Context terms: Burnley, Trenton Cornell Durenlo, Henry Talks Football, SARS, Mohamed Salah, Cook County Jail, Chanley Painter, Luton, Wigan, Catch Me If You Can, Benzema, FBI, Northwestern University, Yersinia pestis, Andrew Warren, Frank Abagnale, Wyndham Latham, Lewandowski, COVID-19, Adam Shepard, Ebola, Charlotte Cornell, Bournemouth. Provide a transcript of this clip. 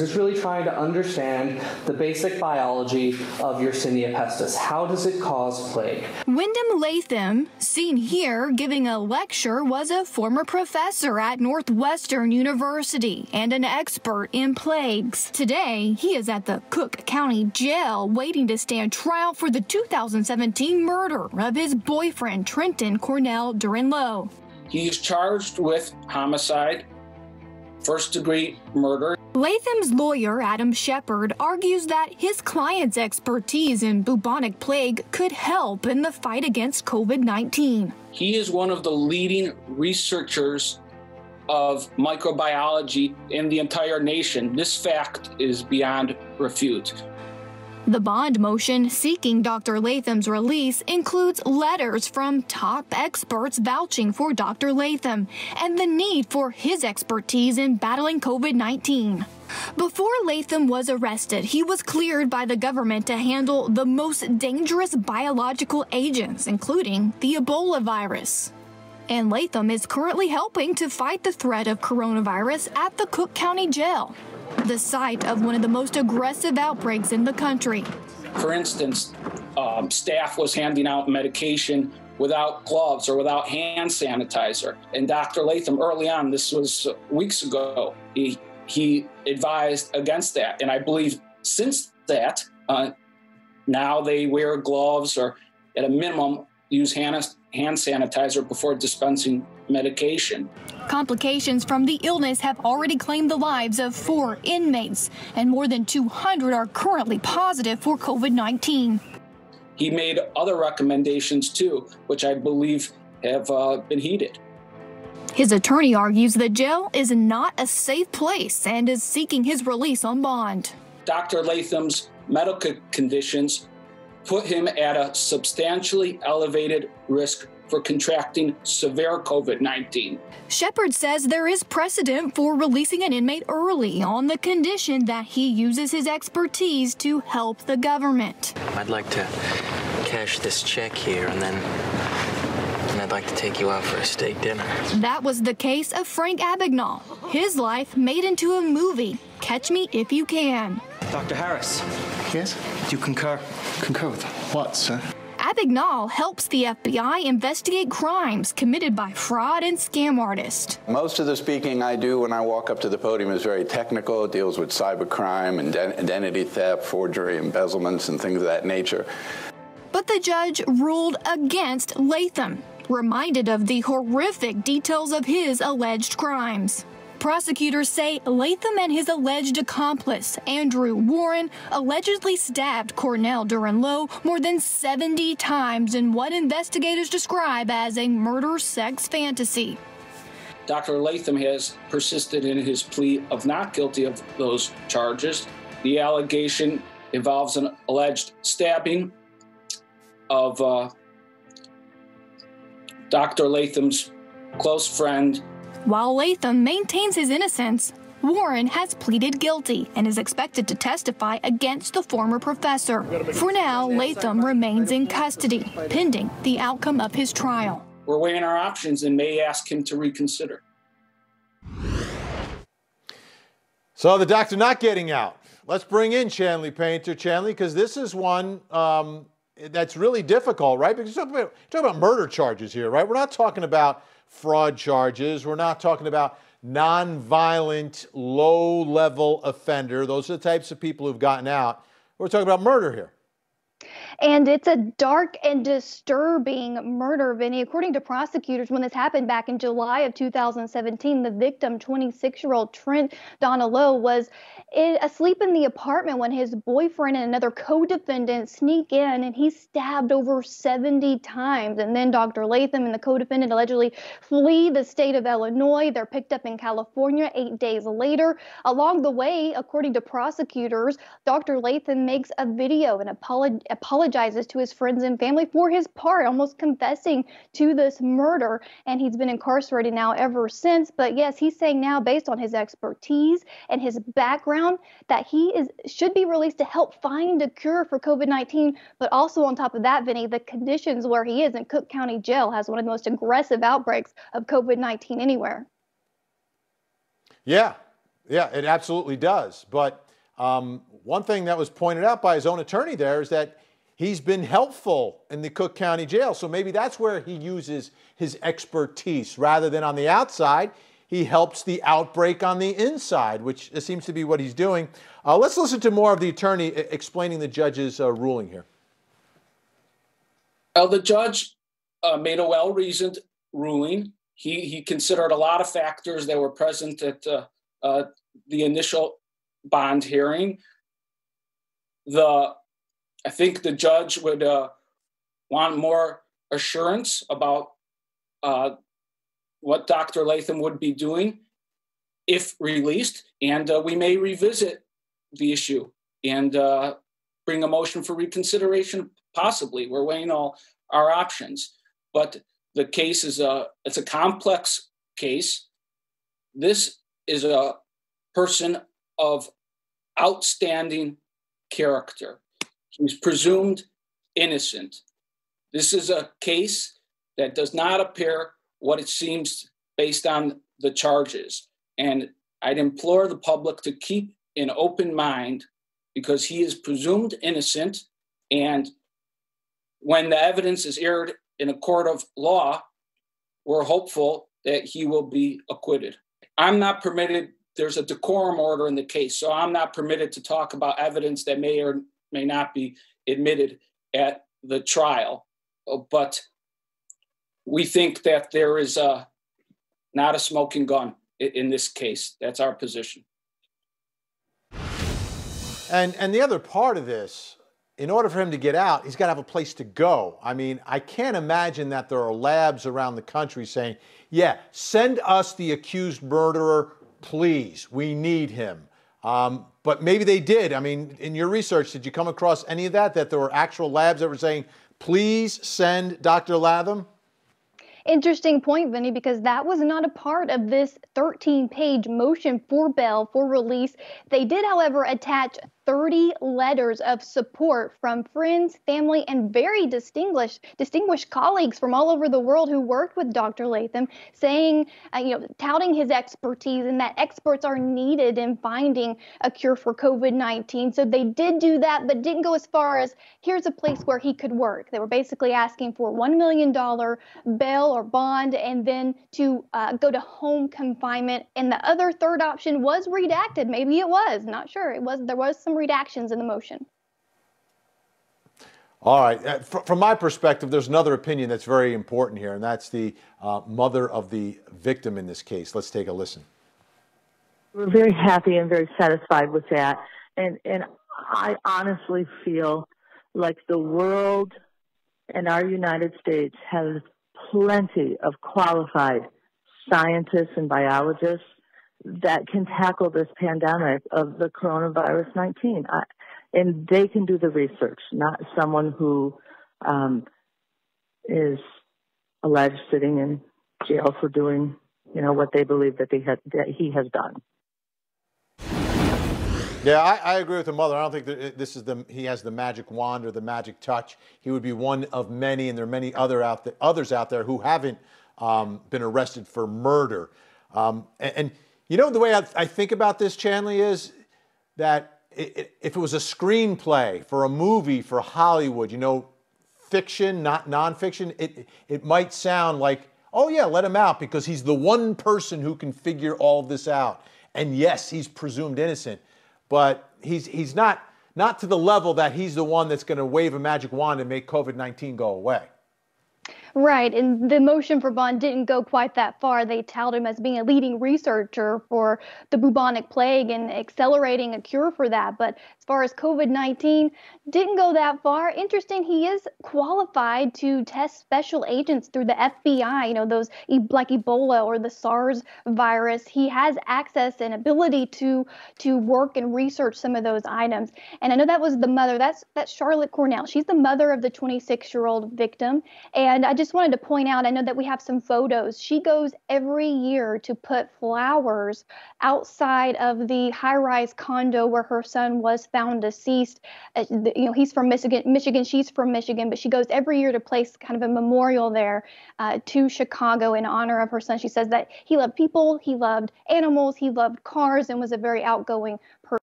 is really trying to understand the basic biology of Yersinia pestis. How does it cause plague? Wyndham Latham, seen here giving a lecture, was a former professor at Northwestern University and an expert in plagues. Today, he is at the Cook County Jail waiting to stand trial for the 2017 murder of his boyfriend, Trenton Cornell Durenlo. He's charged with homicide, first-degree murder. Latham's lawyer, Adam Shepard, argues that his client's expertise in bubonic plague could help in the fight against COVID-19. He is one of the leading researchers of microbiology in the entire nation. This fact is beyond refute. The bond motion seeking Dr. Latham's release includes letters from top experts vouching for Dr. Latham and the need for his expertise in battling COVID-19. Before Latham was arrested, he was cleared by the government to handle the most dangerous biological agents, including the Ebola virus. And Latham is currently helping to fight the threat of coronavirus at the Cook County Jail, the site of one of the most aggressive outbreaks in the country. For instance, staff was handing out medication without gloves or without hand sanitizer. And Dr. Latham, early on, this was weeks ago, he advised against that. And I believe since that, now they wear gloves or, at a minimum, use hand sanitizer before dispensing medication. Complications from the illness have already claimed the lives of 4 inmates, and more than 200 are currently positive for COVID-19. He made other recommendations too, which I believe have been heeded. His attorney argues the jail is not a safe place and is seeking his release on bond. Dr. Latham's medical conditions put him at a substantially elevated risk for contracting severe COVID-19. Shepard says there is precedent for releasing an inmate early on the condition that he uses his expertise to help the government. I'd like to cash this check here and then I'd like to take you out for a steak dinner. That was the case of Frank Abagnale, his life made into a movie, Catch Me If You Can. Dr. Harris. Yes? Do you concur? Concur with what, sir? Abagnale helps the FBI investigate crimes committed by fraud and scam artists. Most of the speaking I do when I walk up to the podium is very technical. It deals with cybercrime and identity theft, forgery, embezzlements, and things of that nature. But the judge ruled against Latham, reminded of the horrific details of his alleged crimes. Prosecutors say Latham and his alleged accomplice, Andrew Warren, allegedly stabbed Cornell Durenlo more than 70 times in what investigators describe as a murder-sex fantasy. Dr. Latham has persisted in his plea of not guilty of those charges. The allegation involves an alleged stabbing of Dr. Latham's close friend. While Latham maintains his innocence, Warren has pleaded guilty and is expected to testify against the former professor. For now, Latham remains in custody, pending the outcome of his trial. We're weighing our options and may ask him to reconsider. So the doctor not getting out. Let's bring in Chanley Painter. Chanley, because this is one that's really difficult, right? Because we're talking about murder charges here, right? We're not talking about fraud charges. We're not talking about nonviolent, low-level offender. Those are the types of people who've gotten out. We're talking about murder here. And it's a dark and disturbing murder, Vinny. According to prosecutors, when this happened back in July of 2017, the victim, 26-year-old Trent Durenlo, was asleep in the apartment when his boyfriend and another co-defendant sneak in, and he stabbed over 70 times. And then Dr. Latham and the co-defendant allegedly flee the state of Illinois. They're picked up in California 8 days later. Along the way, according to prosecutors, Dr. Latham makes a video and apologizes to his friends and family for his part, almost confessing to this murder, and he's been incarcerated now ever since. But yes, he's saying now, based on his expertise and his background, that he should be released to help find a cure for COVID-19. But also on top of that, Vinny, the conditions where he is in Cook County Jail has one of the most aggressive outbreaks of COVID-19 anywhere. Yeah, Yeah, it absolutely does. But one thing that was pointed out by his own attorney there is that he's been helpful in the Cook County Jail. So maybe that's where he uses his expertise. Rather than on the outside, he helps the outbreak on the inside, which seems to be what he's doing. Let's listen to more of the attorney explaining the judge's ruling here. Well, the judge made a well-reasoned ruling. He considered a lot of factors that were present at the initial bond hearing. I think the judge would want more assurance about what Dr. Latham would be doing if released, and we may revisit the issue and bring a motion for reconsideration, possibly. We're weighing all our options, but the case is it's a complex case. This is a person of outstanding character. He's presumed innocent. This is a case that does not appear what it seems based on the charges. And I'd implore the public to keep an open mind, because he is presumed innocent. And when the evidence is aired in a court of law, we're hopeful that he will be acquitted. I'm not permitted, there's a decorum order in the case, so I'm not permitted to talk about evidence that may or may not be admitted at the trial. But we think that there is not a smoking gun in this case. That's our position. And the other part of this, in order for him to get out, he's got to have a place to go. I mean, I can't imagine that there are labs around the country saying, yeah, send us the accused murderer, please. We need him. But maybe they did. I mean, in your research, did you come across any of that, that there were actual labs that were saying, please send Dr. Latham? Interesting point, Vinny, because that was not a part of this 13-page motion for bail for release. They did, however, attach 30 letters of support from friends, family, and very distinguished colleagues from all over the world who worked with Dr. Latham, saying, touting his expertise and that experts are needed in finding a cure for COVID-19. So they did do that, but didn't go as far as here's a place where he could work. They were basically asking for $1 million bail or bond, and then to go to home confinement. And the other third option was redacted. Maybe it was, not sure. There was some redactions in the motion. All right. From my perspective, there's another opinion that's very important here, and that's the mother of the victim in this case. Let's take a listen. We're very happy and very satisfied with that. And I honestly feel like the world and our United States has plenty of qualified scientists and biologists that can tackle this pandemic of the coronavirus 19. And they can do the research, not someone who is alleged sitting in jail for doing, what they believe that that he has done. Yeah, I agree with the mother. I don't think that he has the magic wand or the magic touch. He would be one of many, and there are many others out there who haven't been arrested for murder. And you know, the way I think about this, Chanley, is that if it was a screenplay for a movie for Hollywood, fiction, not nonfiction, it might sound like, oh yeah, let him out because he's the one person who can figure all this out. And yes, he's presumed innocent. But he's not to the level that he's the one that's going to wave a magic wand and make COVID-19 go away. Right, and the motion for bond didn't go quite that far. They tout him as being a leading researcher for the bubonic plague and accelerating a cure for that. But as far as COVID-19, didn't go that far. Interesting, he is qualified to test special agents through the FBI, those like Ebola or the SARS virus. He has access and ability to work and research some of those items. And I know that was the mother. That's Charlotte Cornell. She's the mother of the 26-year-old victim. And I just wanted to point out, I know that we have some photos. She goes every year to put flowers outside of the high-rise condo where her son was found deceased. You know, he's from Michigan, she's from Michigan, but she goes every year to place kind of a memorial there to Chicago in honor of her son. She says that he loved people, he loved animals, he loved cars, and was a very outgoing